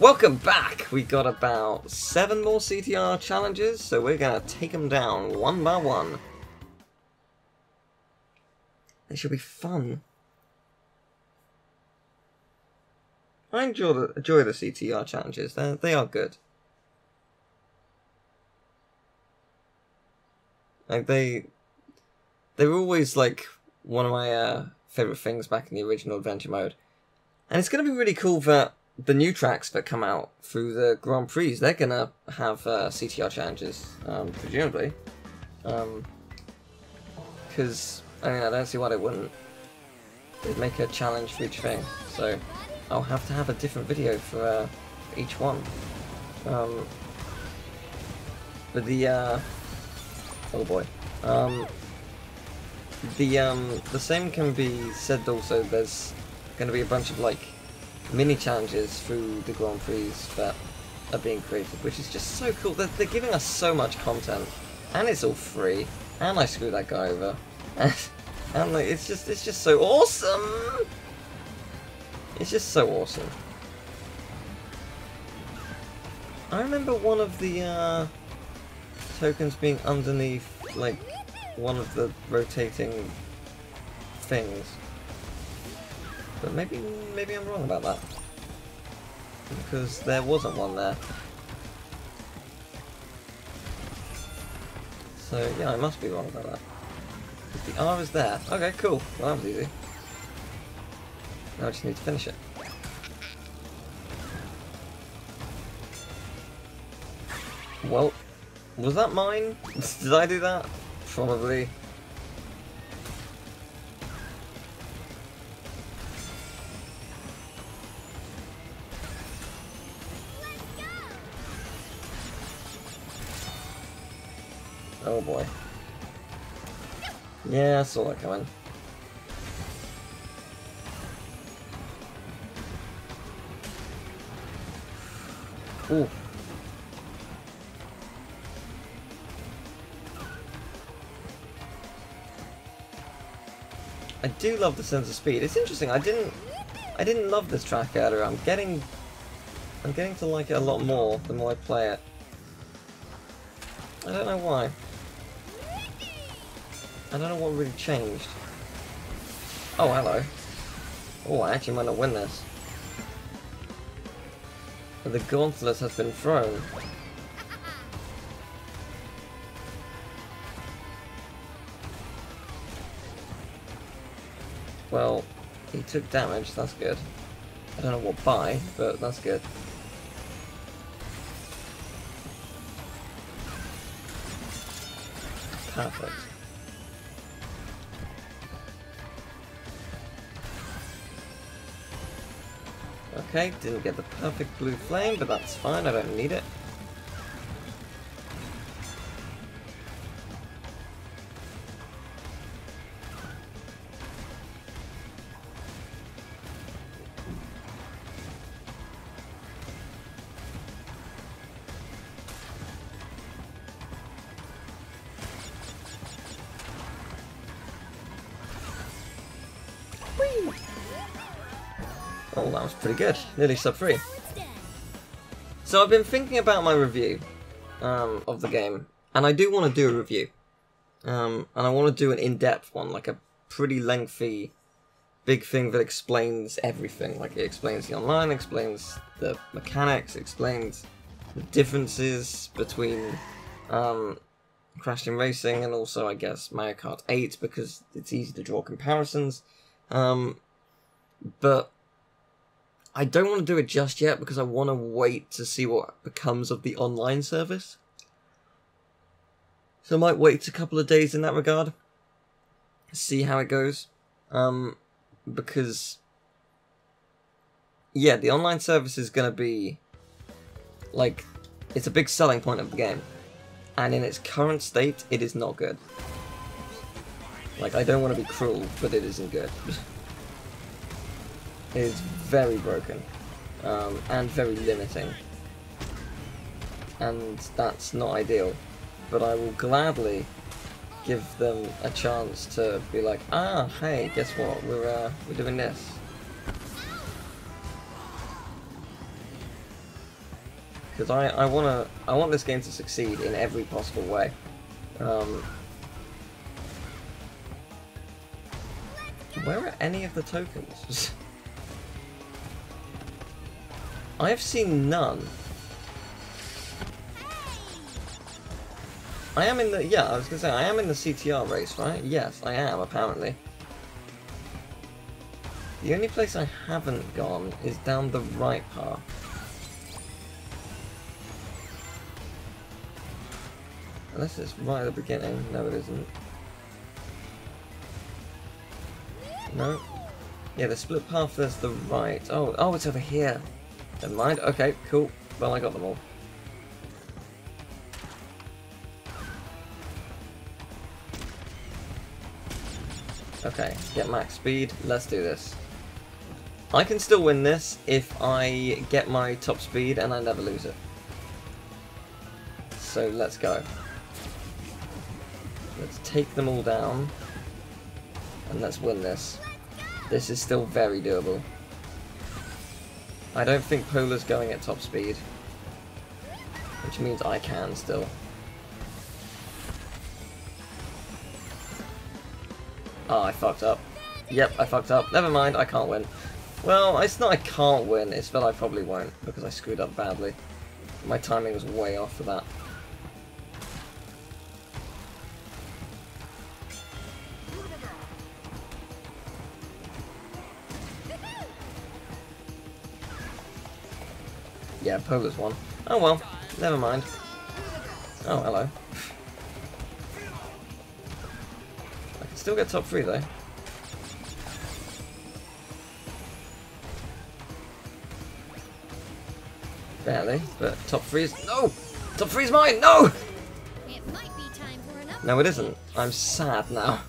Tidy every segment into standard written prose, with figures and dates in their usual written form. Welcome back! We got about 7 more CTR challenges, so we're gonna take them down one by one. They should be fun. I enjoy the CTR challenges, they are good. Like, they were always, like, one of my favourite things back in the original adventure mode. And it's going to be really cool that the new tracks that come out through the Grand Prix, they're going to have CTR challenges, presumably. Because, I mean, I don't see why they wouldn't. They'd make a challenge for each thing, so I'll have to have a different video for each one. But the, oh boy. The same can be said also. There's going to be a bunch of like mini challenges through the Grand Prix that are being created, which is just so cool. They're giving us so much content, and it's all free. And I screwed that guy over, and like, it's just so awesome. It's just so awesome. I remember one of the tokens being underneath, like, one of the rotating things. But maybe I'm wrong about that. Because there wasn't one there. So, yeah, I must be wrong about that. The R is there. Okay, cool. Well, that was easy. Now I just need to finish it. Well, was that mine? Did I do that? Probably. Oh boy. Yeah, I saw that coming. Ooh. I do love the sense of speed. It's interesting. I didn't love this track earlier. I'm getting to like it a lot more the more I play it. I don't know why. I don't know what really changed. Oh, hello. Oh, I actually might not win this. But the gauntlet has been thrown. Well, he took damage, that's good. I don't know what by, but that's good. Perfect. Okay, didn't get the perfect blue flame, but that's fine, I don't need it. Oh, that was pretty good. Nearly sub 3. So I've been thinking about my review of the game, and I do want to do a review. And I want to do an in-depth one, like a pretty lengthy, big thing that explains everything. Like, it explains the online, explains the mechanics, explains the differences between Crash Team Racing and also, I guess, Mario Kart 8, because it's easy to draw comparisons. But I don't want to do it just yet because I want to wait to see what becomes of the online service. So I might wait a couple of days in that regard. See how it goes. Because, yeah, the online service is going to be, like, it's a big selling point of the game. And in its current state, it is not good. Like, I don't want to be cruel, but it isn't good. It's very broken, and very limiting, and that's not ideal, but I will gladly give them a chance to be like, ah, hey, guess what, we're doing this. because I want this game to succeed in every possible way. Where are any of the tokens? I have seen none. I am in the, yeah, I was gonna say, I am in the CTR race, right? Yes, I am, apparently. The only place I haven't gone is down the right path. Unless it's right at the beginning. No, it isn't. No? Yeah, the split path is the right. Oh, oh, it's over here. Never mind. Okay, cool. Well, I got them all. Okay, get max speed. Let's do this. I can still win this if I get my top speed and I never lose it. So let's go. Let's take them all down. And let's win this. This is still very doable. I don't think Polar's going at top speed. Which means I can still. Oh, I fucked up. Yep, I fucked up. Never mind, I can't win. Well, it's not I can't win, it's that I probably won't, because I screwed up badly. My timing was way off for that. Yeah, Polar's won. Oh well, never mind. Oh, hello. I can still get top three though. Barely, but top three is no. Top three is mine. No. It might be time for an update. No, it isn't. I'm sad now.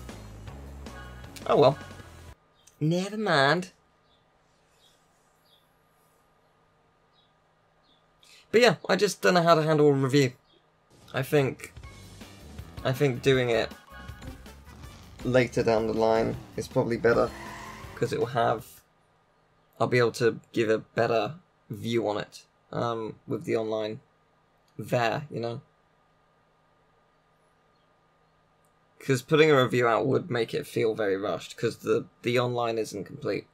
Oh well. Never mind. But yeah, I just don't know how to handle a review. I think doing it later down the line is probably better because it will have. I'll be able to give a better view on it. With the online there, you know? Because putting a review out would make it feel very rushed, because the online isn't complete.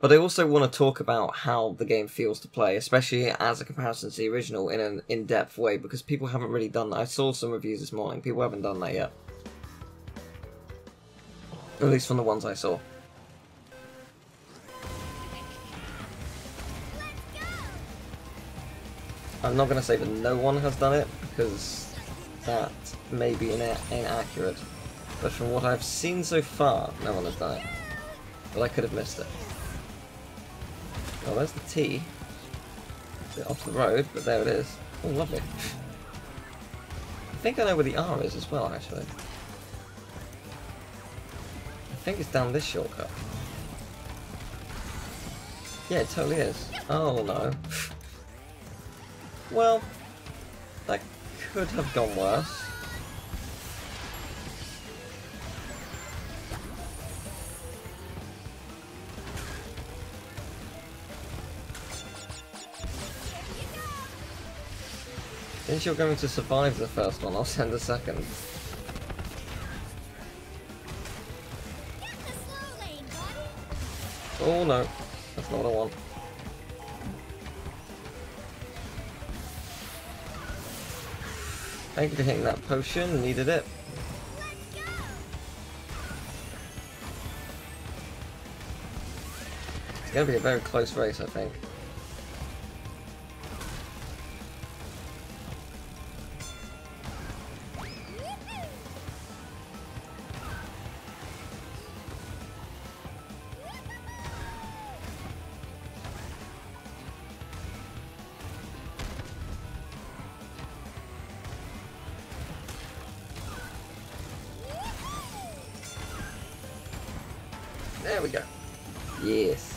But I also want to talk about how the game feels to play, especially as a comparison to the original in an in-depth way, because people haven't really done that. I saw some reviews this morning, people haven't done that yet. At least from the ones I saw. I'm not going to say that no one has done it, because that may be inaccurate, but from what I've seen so far, no one has done it, but I could have missed it. Well, there's the T. It's a bit off the road, but there it is. Oh, lovely. I think I know where the R is as well, actually. I think it's down this shortcut. Yeah, it totally is. Oh, no. Well, that could have gone worse. Since you're going to survive the first one, I'll send a second. Oh no, that's not what I want. Thank you for hitting that potion, needed it. It's going to be a very close race, I think. There we go. Yes.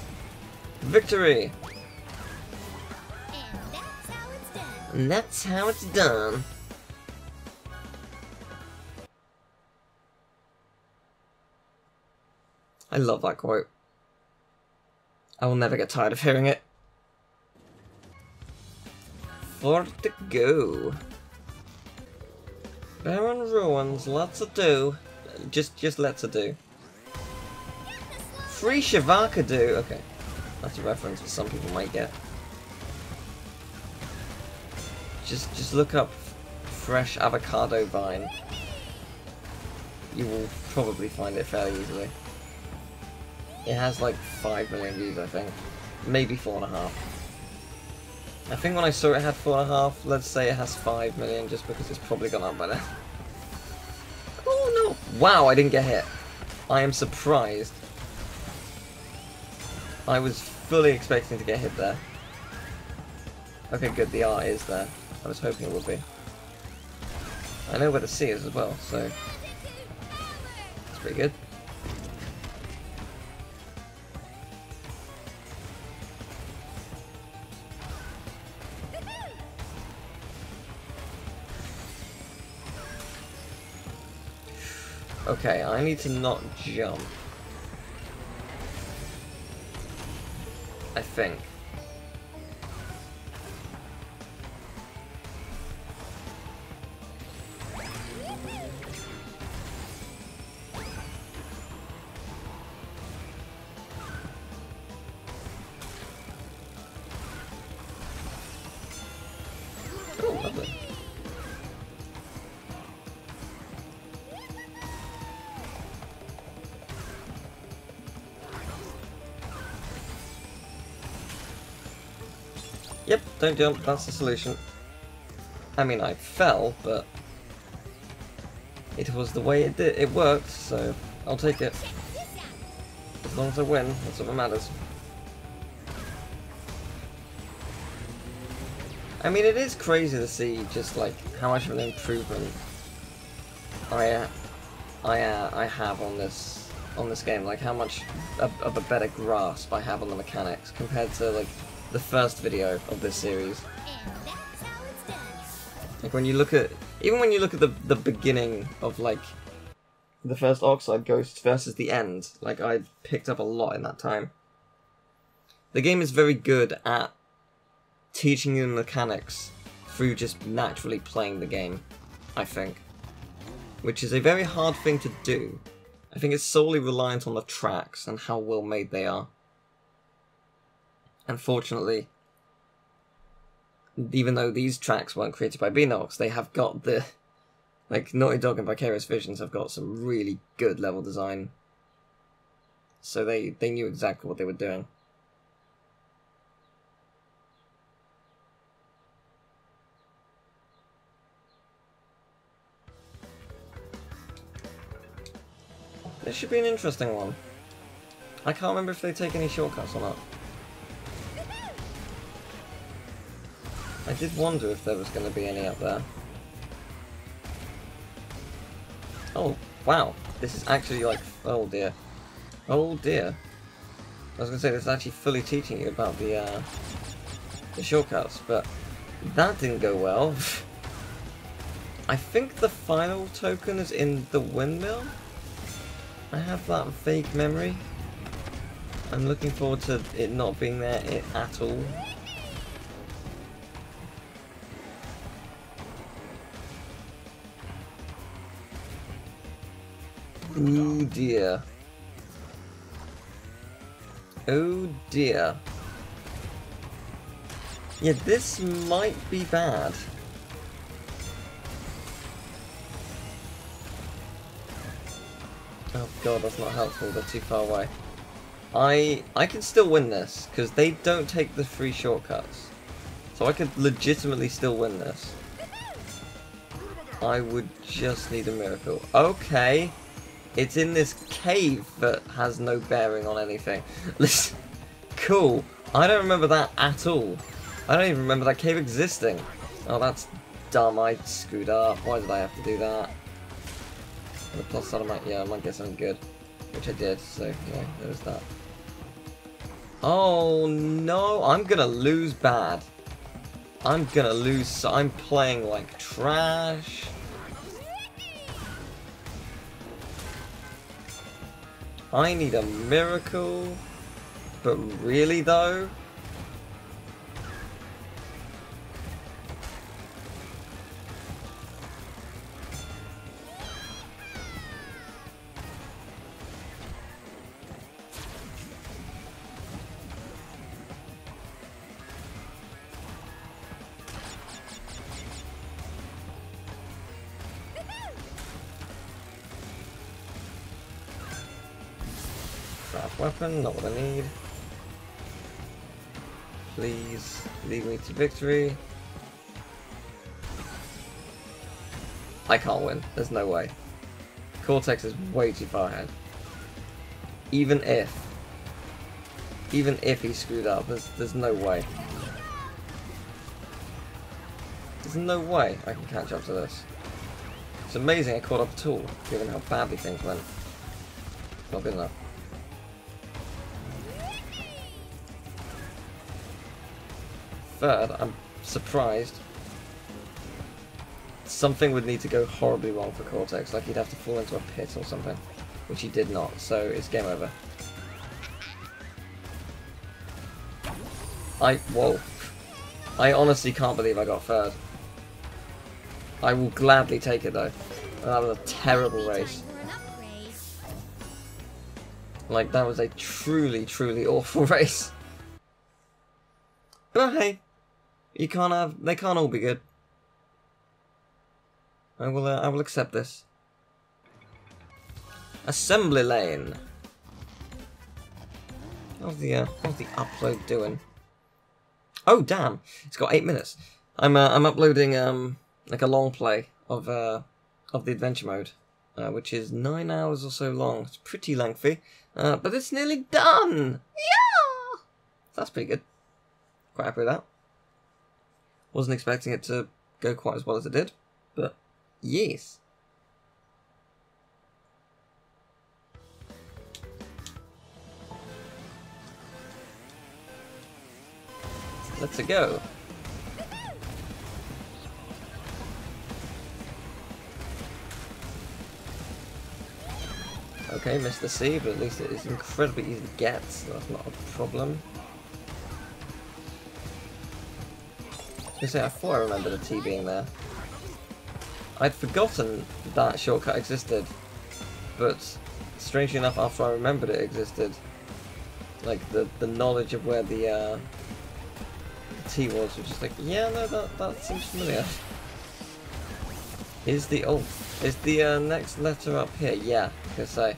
Victory! And that's how it's done. And that's how it's done. I love that quote. I will never get tired of hearing it. 4 to go. Baron Ruins, lots to do. Just lots to do. Free Shavaka do. Okay, that's a reference that some people might get. Just look up fresh avocado vine. You will probably find it fairly easily. It has like 5 million views, I think. Maybe 4.5. I think when I saw it had 4.5, let's say it has 5 million just because it's probably gone up by now. Oh no! Wow, I didn't get hit. I am surprised. I was fully expecting to get hit there. Okay, good, the R is there. I was hoping it would be. I know where the C is as well, so that's pretty good. Okay, I need to not jump. I think. Oh, lovely. Yep, don't jump, that's the solution. I mean, I fell, but it was the way it did. It worked, so I'll take it. As long as I win, that's all that matters. I mean, it is crazy to see just like how much of an improvement I have on this game. Like how much of a better grasp I have on the mechanics compared to like the first video of this series. Like when you look at, even when you look at the beginning of like the first Oxide Ghost versus the end, like I picked up a lot in that time. The game is very good at teaching you the mechanics through just naturally playing the game, I think. Which is a very hard thing to do. I think it's solely reliant on the tracks and how well made they are. Unfortunately, even though these tracks weren't created by Beanox, they have got the... Like, Naughty Dog and Vicarious Visions have got some really good level design. So they knew exactly what they were doing. This should be an interesting one. I can't remember if they take any shortcuts or not. I did wonder if there was going to be any up there. Oh, wow. This is actually like... Oh dear. Oh dear. I was going to say, this is actually fully teaching you about the shortcuts, but that didn't go well. I think the final token is in the windmill? I have that vague memory. I'm looking forward to it not being there at all. Oh dear. Oh dear. Yeah, this might be bad. Oh god, that's not helpful, they're too far away. I can still win this, because they don't take the free shortcuts. So I could legitimately still win this. I would just need a miracle. Okay. It's in this cave that has no bearing on anything. Listen, cool. I don't remember that at all. I don't even remember that cave existing. Oh, that's dumb. I screwed up. Why did I have to do that? On the plus side, I might get something good. Which I did, so, yeah, there's that. Oh, no. I'm gonna lose bad. I'm gonna lose. So I'm playing like trash. I need a miracle, but really though? weapon, not what I need. Please lead me to victory. I can't win, there's no way. Cortex is way too far ahead. Even if he screwed up, there's no way. There's no way I can catch up to this. It's amazing I caught up at all, given how badly things went. Not good enough. Third, I'm surprised. Something would need to go horribly wrong for Cortex, like he'd have to fall into a pit or something, which he did not, so it's game over. Whoa. I honestly can't believe I got third. I will gladly take it though. That was a terrible race. Like, that was a truly, truly awful race. But hey, you can't have, they can't all be good. I will accept this. Assembly Lane. How's the upload doing? Oh damn! It's got 8 minutes. I'm uploading like a long play of the adventure mode, which is 9 hours or so long. It's pretty lengthy, but it's nearly done. Yeah, that's pretty good. Quite happy with that. Wasn't expecting it to go quite as well as it did, but yes. Let's go. Okay, missed the C, but at least it is incredibly easy to get, so that's not a problem. I was gonna say, I thought I remembered the T being there. I'd forgotten that shortcut existed, but strangely enough, after I remembered it existed, like the knowledge of where the T was just like, yeah, no, that seems familiar. Is the next letter up here? Yeah, I was gonna say,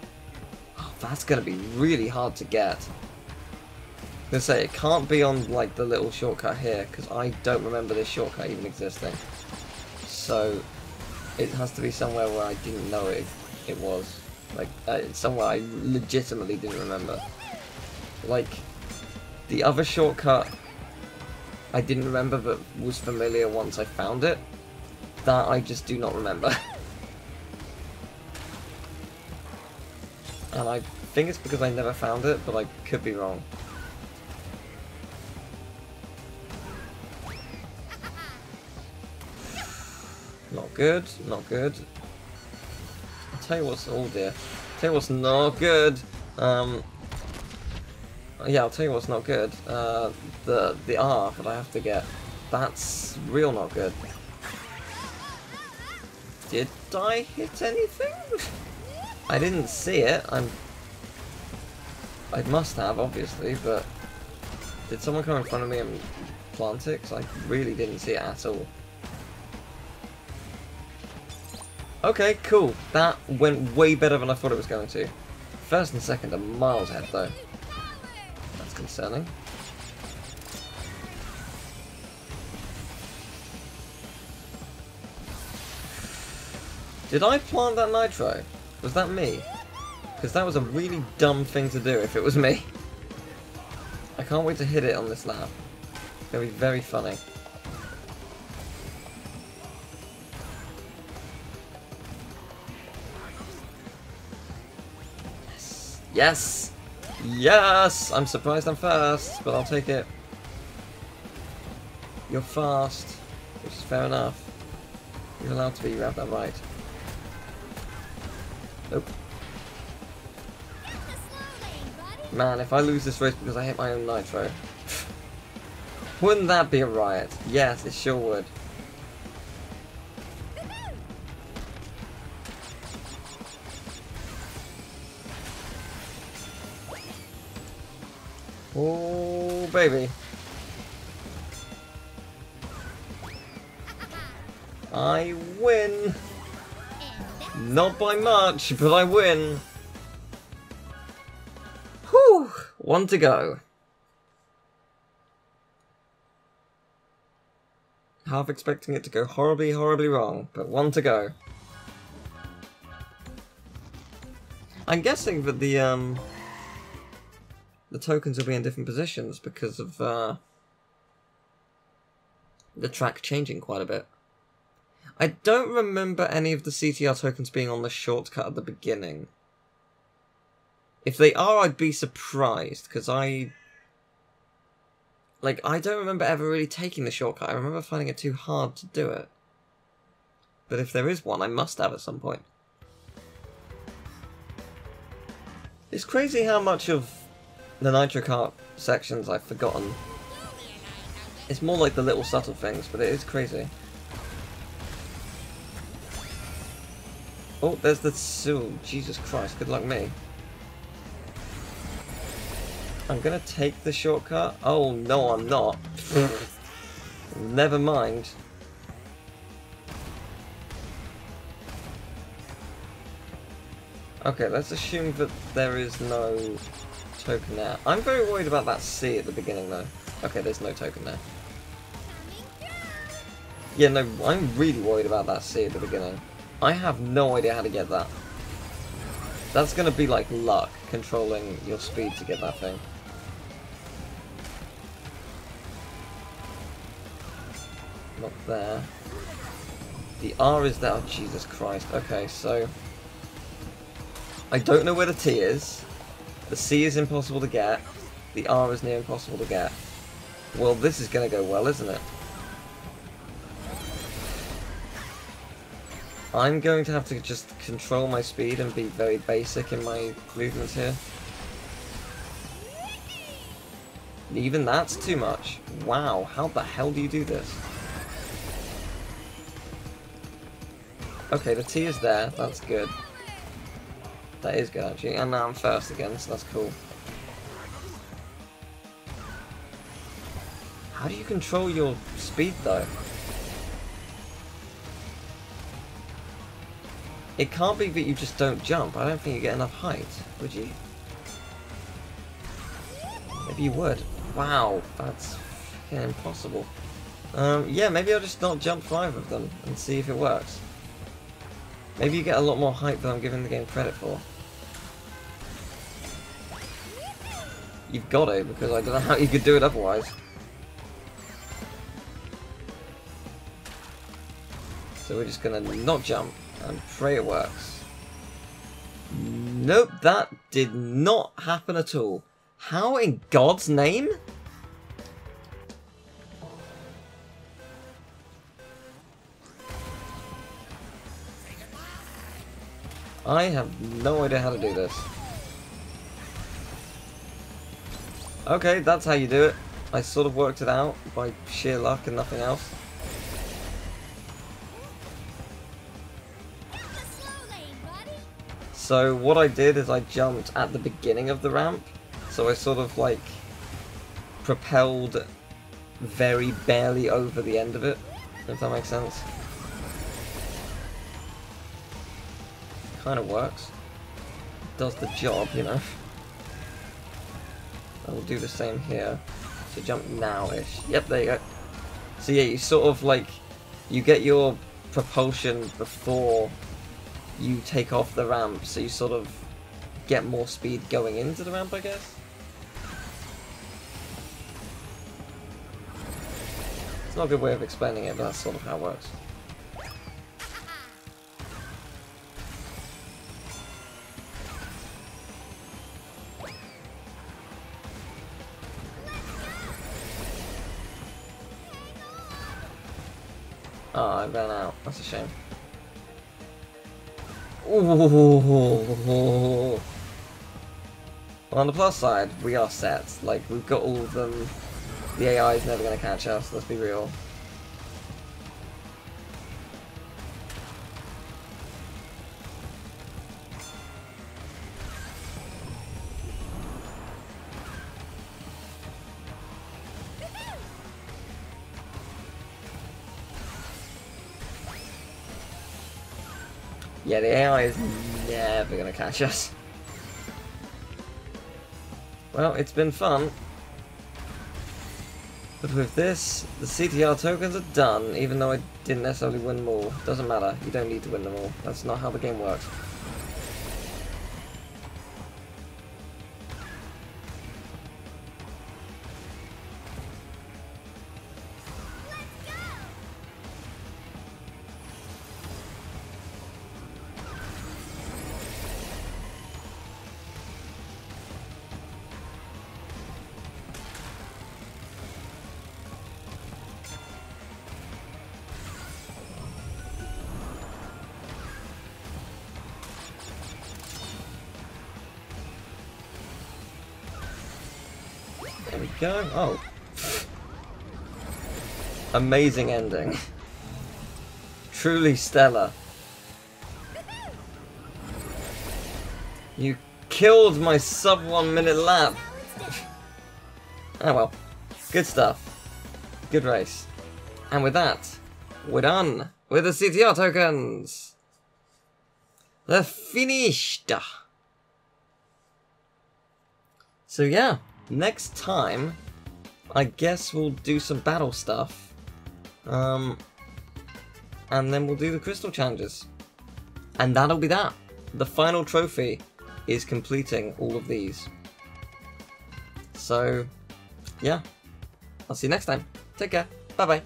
oh, that's gonna be really hard to get. I was gonna say, it can't be on like the little shortcut here because I don't remember this shortcut even existing. So it has to be somewhere where I didn't know it was, like somewhere I legitimately didn't remember. Like the other shortcut I didn't remember but was familiar once I found it. That I just do not remember. And I think it's because I never found it, but I could be wrong. Not good, not good. I'll tell you what's, oh dear. I'll tell you what's not good. Yeah, I'll tell you what's not good. The R that I have to get. That's real not good. Did I hit anything? I didn't see it. I must have, obviously, but did someone come in front of me and plant it? 'Cause I really didn't see it at all. Okay, cool. That went way better than I thought it was going to. First and second are miles ahead, though. Concerning. Did I plant that nitro? Was that me? Because that was a really dumb thing to do if it was me. I can't wait to hit it on this lap. It's going to be very funny. Yes! Yes! Yes! I'm surprised I'm fast, but I'll take it. You're fast, which is fair enough. You're allowed to be, you have that right. Nope. Man, if I lose this race because I hit my own nitro, wouldn't that be a riot? Yes, it sure would. Oh, baby. I win. Not by much, but I win. Whew. One to go. Half expecting it to go horribly, horribly wrong, but one to go. I'm guessing that the tokens will be in different positions because of the track changing quite a bit. I don't remember any of the CTR tokens being on the shortcut at the beginning. If they are, I'd be surprised, because I don't remember ever really taking the shortcut. I remember finding it too hard to do it. But if there is one, I must have at some point. It's crazy how much of the Nitro Kart sections I've forgotten. It's more like the little subtle things, but it is crazy. Oh, there's the... Oh, Jesus Christ, good luck me. I'm gonna take the shortcut. Oh, no, I'm not. Never mind. Okay, let's assume that there is no token there. I'm very worried about that C at the beginning, though. Okay, there's no token there. Yeah, no, I'm really worried about that C at the beginning. I have no idea how to get that. That's gonna be like luck, controlling your speed to get that thing. Not there. The R is there. Oh, Jesus Christ. Okay, so... I don't know where the T is. The C is impossible to get. The R is near impossible to get. Well, this is gonna go well, isn't it? I'm going to have to just control my speed and be very basic in my movements here. Even that's too much. Wow, how the hell do you do this? Okay, the T is there. That's good. That is good, actually. And now I'm first again, so that's cool. How do you control your speed, though? It can't be that you just don't jump. I don't think you get enough height, would you? Maybe you would. Wow, that's fucking impossible. Yeah, maybe I'll just not jump 5 of them and see if it works. Maybe you get a lot more height than I'm giving the game credit for. You've got to, because I don't know how you could do it otherwise. So we're just gonna not jump and pray it works. Nope, that did not happen at all. How in God's name? I have no idea how to do this. Okay, that's how you do it. I sort of worked it out by sheer luck and nothing else. So what I did is I jumped at the beginning of the ramp, so I sort of like propelled very barely over the end of it, if that makes sense. Kind of works. Does the job, you know. I will do the same here. So jump now-ish. Yep, there you go. So yeah, you sort of like, you get your propulsion before you take off the ramp, so you sort of get more speed going into the ramp, I guess? It's not a good way of explaining it, but that's sort of how it works. Oh, I ran out. That's a shame. Ooh. Well, on the plus side, we are set. Like, we've got all of them. The AI is never going to catch us, let's be real. Yeah, the AI is never going to catch us. Well, it's been fun. But with this, the CTR tokens are done, even though I didn't necessarily win them all. Doesn't matter, you don't need to win them all. That's not how the game works. There we go. Oh. Amazing ending. Truly stellar. You killed my sub 1 minute lap. Oh well. Good stuff. Good race. And with that, we're done with the CTR tokens. They're finished. So yeah. Next time, I guess we'll do some battle stuff, and then we'll do the crystal challenges, and that'll be that. The final trophy is completing all of these. So, yeah, I'll see you next time. Take care. Bye bye.